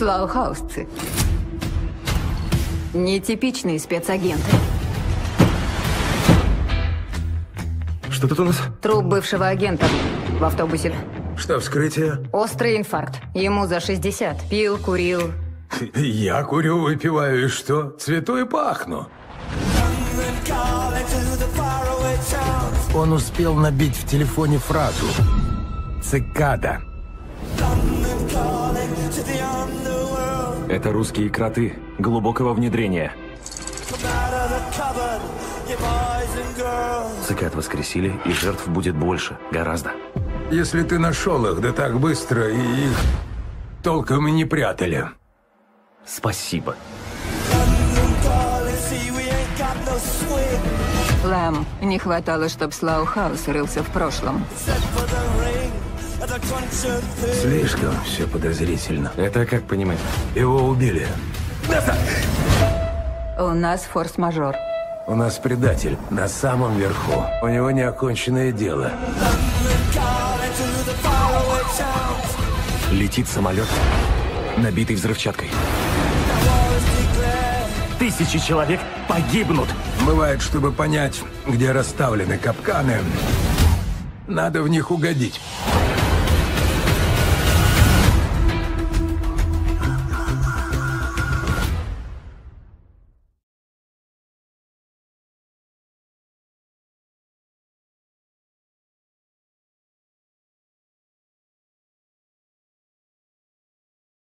Слау-хаусцы. Нетипичные спецагенты. Что тут у нас? Труп бывшего агента в автобусе. Что, вскрытие? Острый инфаркт. Ему за 60. Пил, курил. Я курю, выпиваю, и что? Цвету и пахну. Он успел набить в телефоне фразу «Цикада». Это русские кроты глубокого внедрения. Цикад воскресили, и жертв будет больше, гораздо. Если ты нашел их, да так быстро, и их толком и не прятали. Спасибо. Лэм, не хватало, чтобы Слау-хаус рылся в прошлом. Слишком все подозрительно. Это как понимать? Его убили. У нас форс-мажор. У нас предатель на самом верху. У него неоконченное дело. Летит самолет, набитый взрывчаткой. Тысячи человек погибнут. Бывает, чтобы понять, где расставлены капканы, надо в них угодить.